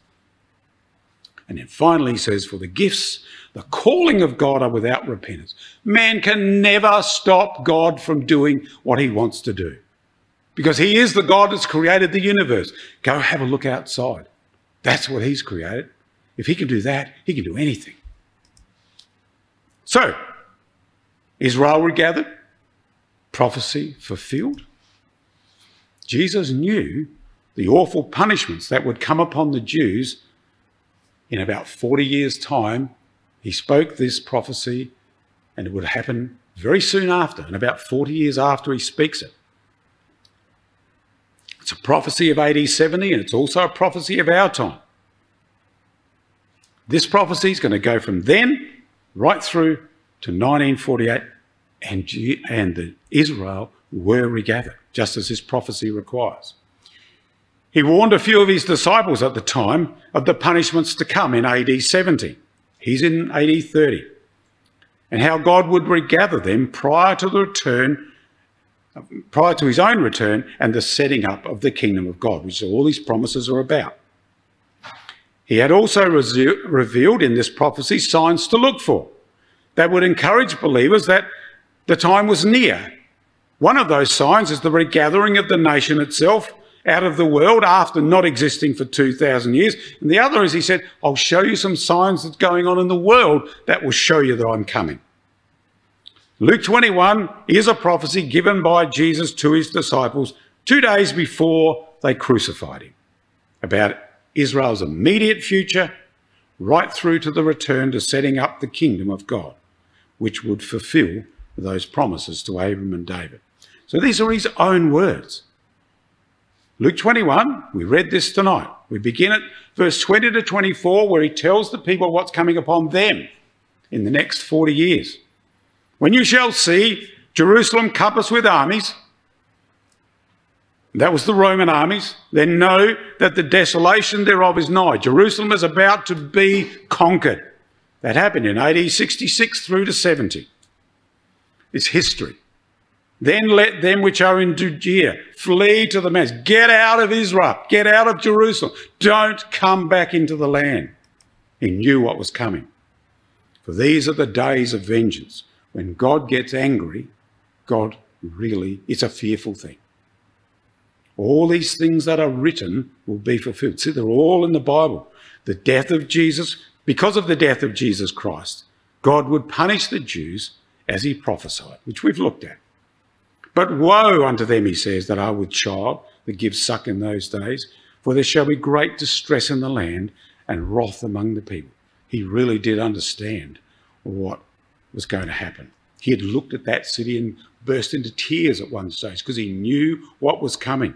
And then finally he says, for the gifts, the calling of God are without repentance. Man can never stop God from doing what he wants to do because he is the God that's created the universe. Go have a look outside. That's what he's created. If he can do that, he can do anything. So, Israel regathered, prophecy fulfilled. Jesus knew the awful punishments that would come upon the Jews in about 40 years' time. He spoke this prophecy and it would happen very soon after, and about 40 years after he speaks it. It's a prophecy of AD 70 and it's also a prophecy of our time. This prophecy is going to go from then right through to 1948 and Israel were regathered, just as this prophecy requires. He warned a few of his disciples at the time of the punishments to come in AD 70. He's in AD 30. And how God would regather them prior to his own return and the setting up of the kingdom of God, which all these promises are about. He had also revealed in this prophecy signs to look for that would encourage believers that the time was near. One of those signs is the regathering of the nation itself out of the world after not existing for 2,000 years. And the other is, he said, I'll show you some signs that's going on in the world that will show you that I'm coming. Luke 21 is a prophecy given by Jesus to his disciples 2 days before they crucified him, about Israel's immediate future, right through to the return to setting up the kingdom of God, which would fulfill those promises to Abraham and David. So these are his own words. Luke 21, we read this tonight. We begin at verse 20 to 24, where he tells the people what's coming upon them in the next 40 years. When you shall see Jerusalem compassed with armies, that was the Roman armies, then know that the desolation thereof is nigh. Jerusalem is about to be conquered. That happened in AD 66 through to 70. It's history. Then let them which are in Judea flee to the mountains. Get out of Israel. Get out of Jerusalem. Don't come back into the land. He knew what was coming. For these are the days of vengeance. When God gets angry, God really, it's a fearful thing. All these things that are written will be fulfilled. See, they're all in the Bible. The death of Jesus, because of the death of Jesus Christ, God would punish the Jews as he prophesied, which we've looked at. But woe unto them, he says, that are with child, that give suck in those days, for there shall be great distress in the land and wrath among the people. He really did understand what was going to happen. He had looked at that city and burst into tears at one stage because he knew what was coming.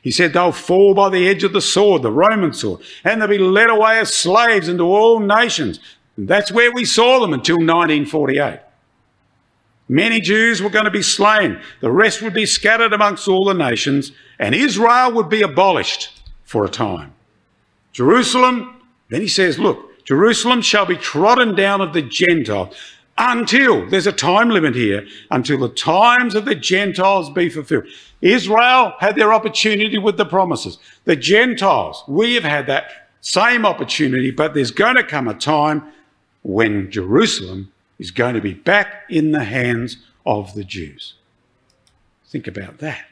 He said, they'll fall by the edge of the sword, the Roman sword, and they'll be led away as slaves into all nations. And that's where we saw them until 1948. Many Jews were going to be slain. The rest would be scattered amongst all the nations, and Israel would be abolished for a time. Jerusalem, then he says, look, Jerusalem shall be trodden down of the Gentiles until, there's a time limit here, until the times of the Gentiles be fulfilled. Israel had their opportunity with the promises. The Gentiles, we have had that same opportunity, but there's going to come a time when Jerusalem is going to be back in the hands of the Jews. Think about that.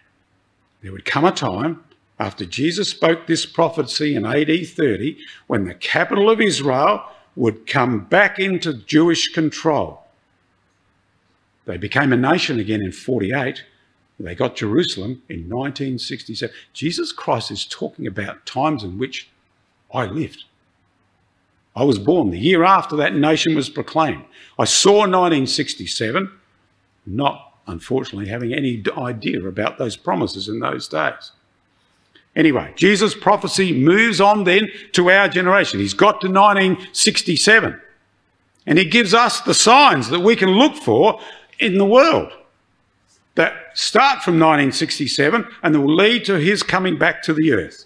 There would come a time after Jesus spoke this prophecy in AD 30 when the capital of Israel would come back into Jewish control. They became a nation again in 48. They got Jerusalem in 1967. Jesus Christ is talking about times in which I lived. I was born the year after that nation was proclaimed. I saw 1967, not unfortunately having any idea about those promises in those days. Anyway, Jesus' prophecy moves on then to our generation. He's got to 1967, and he gives us the signs that we can look for in the world that start from 1967 and that will lead to his coming back to the earth.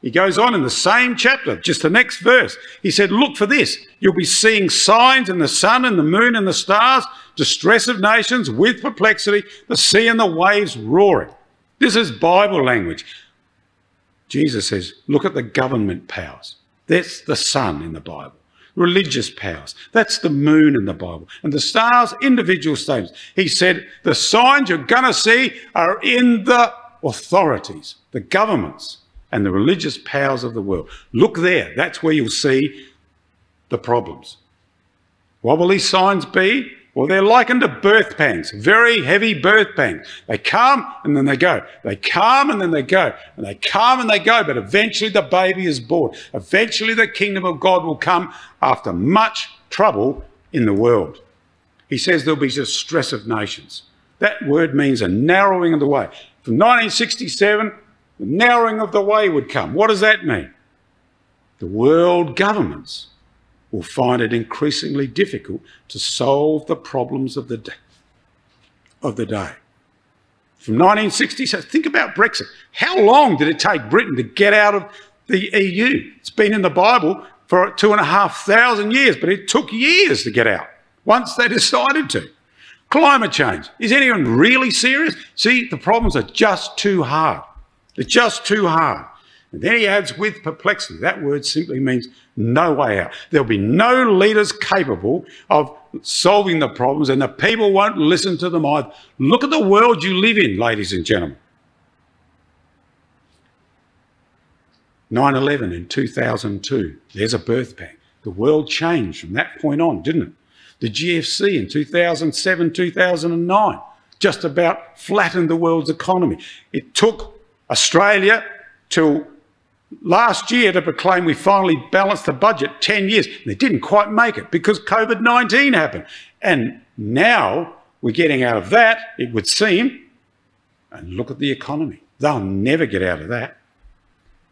He goes on in the same chapter, just the next verse. He said, look for this. You'll be seeing signs in the sun and the moon and the stars, distress of nations with perplexity, the sea and the waves roaring. This is Bible language. Jesus says, look at the government powers. That's the sun in the Bible. Religious powers. That's the moon in the Bible. And the stars, individual statements. He said, the signs you're going to see are in the authorities, the governments, and the religious powers of the world. Look there. That's where you'll see the problems. What will these signs be? Well, they're likened to birth pangs, very heavy birth pangs. They come and then they go. They come and then they go. And they come and they go. But eventually the baby is born. Eventually the kingdom of God will come after much trouble in the world. He says there'll be distress of nations. That word means a narrowing of the way. From 1967... the narrowing of the way would come. What does that mean? The world governments will find it increasingly difficult to solve the problems of the day. From 1967, think about Brexit. How long did it take Britain to get out of the EU? It's been in the Bible for 2,500 years, but it took years to get out once they decided to. Climate change. Is anyone really serious? See, the problems are just too hard. They're just too hard. And then he adds, with perplexity. That word simply means no way out. There'll be no leaders capable of solving the problems, and the people won't listen to them either. Look at the world you live in, ladies and gentlemen. 9-11 in 2002, there's a birth pang. The world changed from that point on, didn't it? The GFC in 2007, 2009 just about flattened the world's economy. It took Australia till last year to proclaim we finally balanced the budget, 10 years. They didn't quite make it because COVID-19 happened. And now we're getting out of that, it would seem, and look at the economy. They'll never get out of that.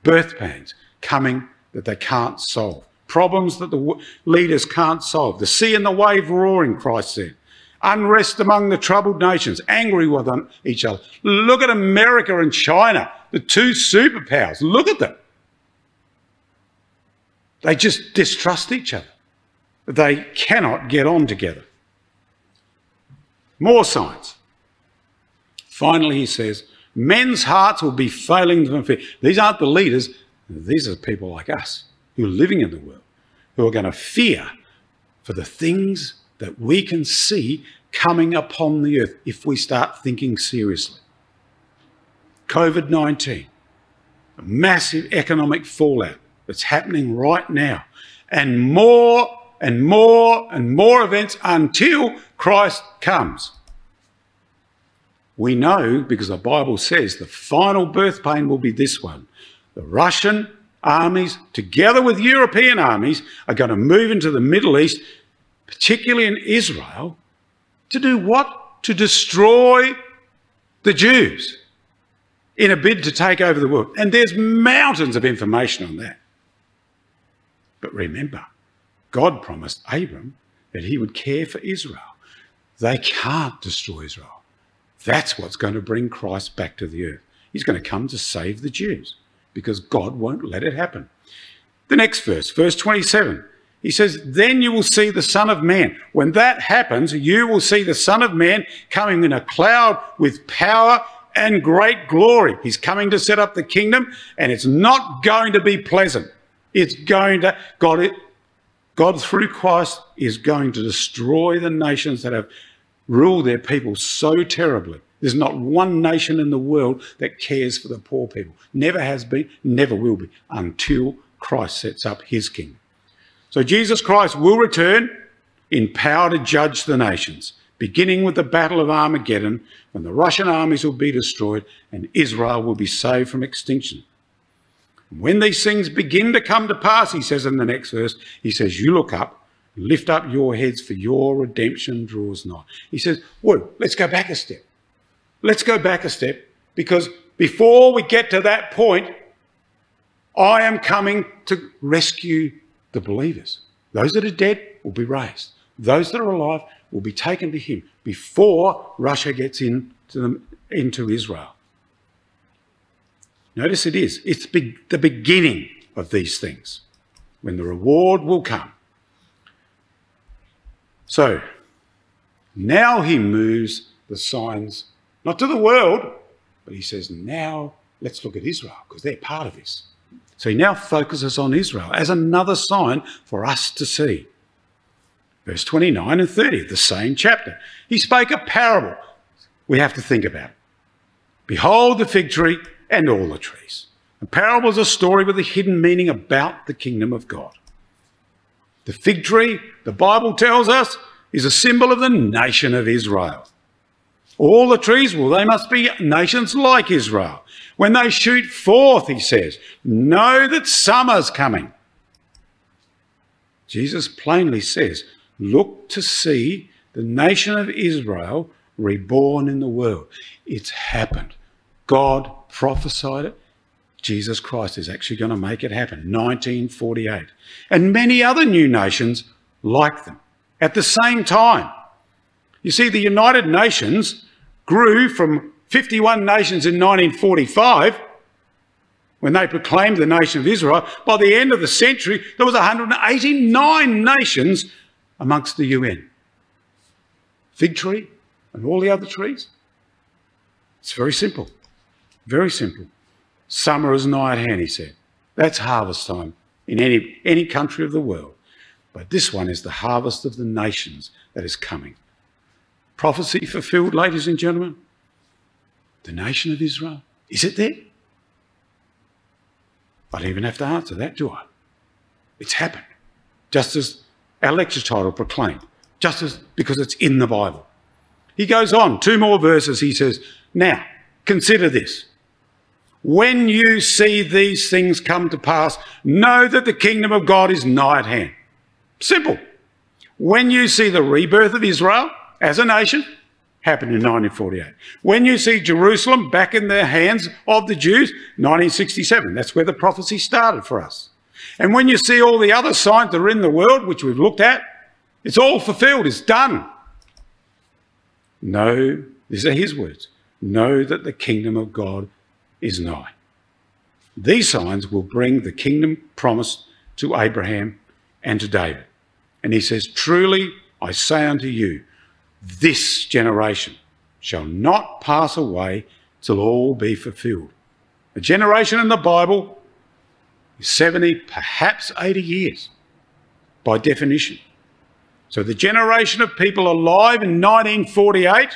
Birth pains coming that they can't solve. Problems that the leaders can't solve. The sea and the wave roaring, Christ said. Unrest among the troubled nations, angry with each other. Look at America and China, the two superpowers. Look at them. They just distrust each other. They cannot get on together. More signs. Finally, he says, men's hearts will be failing them. These aren't the leaders. These are people like us who are living in the world, who are going to fear for the things that we can see coming upon the earth if we start thinking seriously. COVID-19, a massive economic fallout that's happening right now, and more events until Christ comes. We know, because the Bible says the final birth pain will be this one. The Russian armies, together with European armies, are going to move into the Middle East, particularly in Israel, to do what? To destroy the Jews in a bid to take over the world. And there's mountains of information on that. But remember, God promised Abram that he would care for Israel. They can't destroy Israel. That's what's going to bring Christ back to the earth. He's going to come to save the Jews because God won't let it happen. The next verse, verse 27, he says, then you will see the Son of Man. When that happens, you will see the Son of Man coming in a cloud with power and great glory. He's coming to set up the kingdom, and it's not going to be pleasant. It's going to, God through Christ is going to destroy the nations that have ruled their people so terribly. There's not one nation in the world that cares for the poor people. Never has been, never will be, until Christ sets up his kingdom. So Jesus Christ will return in power to judge the nations, beginning with the battle of Armageddon, when the Russian armies will be destroyed and Israel will be saved from extinction. When these things begin to come to pass, he says in the next verse, he says, you look up, lift up your heads, for your redemption draws nigh. He says, whoa, let's go back a step. Let's go back a step, because before we get to that point, I am coming to rescue the believers. Those that are dead will be raised. Those that are alive will be taken to him before Russia gets into Israel. Notice it is. It's the beginning of these things, when the reward will come. So now he moves the signs, not to the world, but he says, now let's look at Israel, because they're part of this. So he now focuses on Israel as another sign for us to see. Verse 29 and 30 of the same chapter. He spake a parable. We have to think about it. Behold the fig tree and all the trees. A parable is a story with a hidden meaning about the kingdom of God. The fig tree, the Bible tells us, is a symbol of the nation of Israel. All the trees, well, they must be nations like Israel. When they shoot forth, he says, know that summer's coming. Jesus plainly says, look to see the nation of Israel reborn in the world. It's happened. God prophesied it. Jesus Christ is actually going to make it happen, 1948. And many other new nations like them at the same time. You see, the United Nations grew from 51 nations in 1945, when they proclaimed the nation of Israel. By the end of the century, there was 189 nations amongst the UN. Fig tree and all the other trees. It's very simple, very simple. Summer is nigh at hand, he said. That's harvest time in any country of the world. But this one is the harvest of the nations that is coming. Prophecy fulfilled, ladies and gentlemen. The nation of Israel, is it there? I don't even have to answer that, do I? It's happened. Just as our lecture title proclaimed, just as, because it's in the Bible. He goes on, two more verses, he says, now, consider this. When you see these things come to pass, know that the kingdom of God is nigh at hand. Simple. When you see the rebirth of Israel as a nation, happened in 1948. When you see Jerusalem back in the hands of the Jews, 1967, that's where the prophecy started for us. And when you see all the other signs that are in the world, which we've looked at, it's all fulfilled, it's done. Know, these are his words, know that the kingdom of God is nigh. These signs will bring the kingdom promised to Abraham and to David. And he says, truly I say unto you, this generation shall not pass away till all be fulfilled. A generation in the Bible is 70, perhaps 80 years by definition. So the generation of people alive in 1948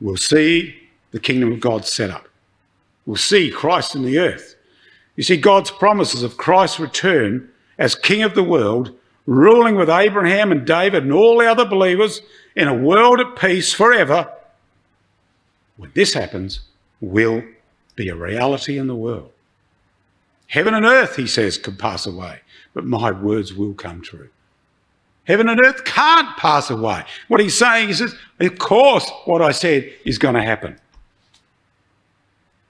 will see the kingdom of God set up. We'll see Christ in the earth. You see, God's promises of Christ's return as King of the world, ruling with Abraham and David and all the other believers in a world at peace forever, when this happens, will be a reality in the world. Heaven and earth, he says, can pass away, but my words will come true. Heaven and earth can't pass away. What he's saying is, of course, what I said is going to happen.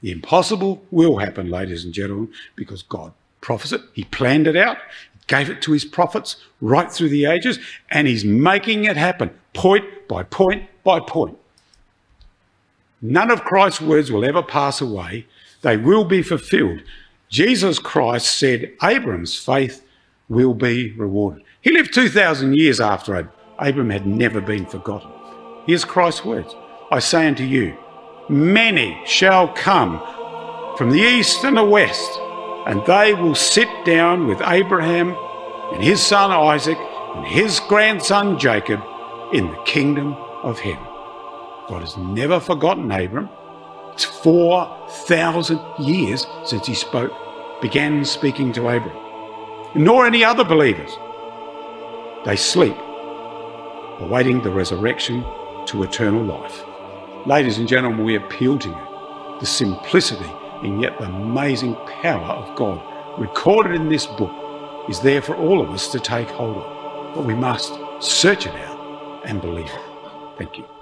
The impossible will happen, ladies and gentlemen, because God prophesied it. He planned it out. gave it to his prophets right through the ages, and he's making it happen point by point by point. None of Christ's words will ever pass away. They will be fulfilled. Jesus Christ said Abraham's faith will be rewarded. He lived 2,000 years after Abraham. Abraham had never been forgotten. Here's Christ's words. I say unto you, many shall come from the east and the west, and they will sit down with Abraham and his son Isaac and his grandson Jacob in the kingdom of heaven. God has never forgotten Abraham. It's 4,000 years since he began speaking to Abraham, nor any other believers. They sleep, awaiting the resurrection to eternal life. Ladies and gentlemen, we appeal to you, the simplicity and yet the amazing power of God recorded in this book is there for all of us to take hold of, but we must search it out and believe it. Thank you.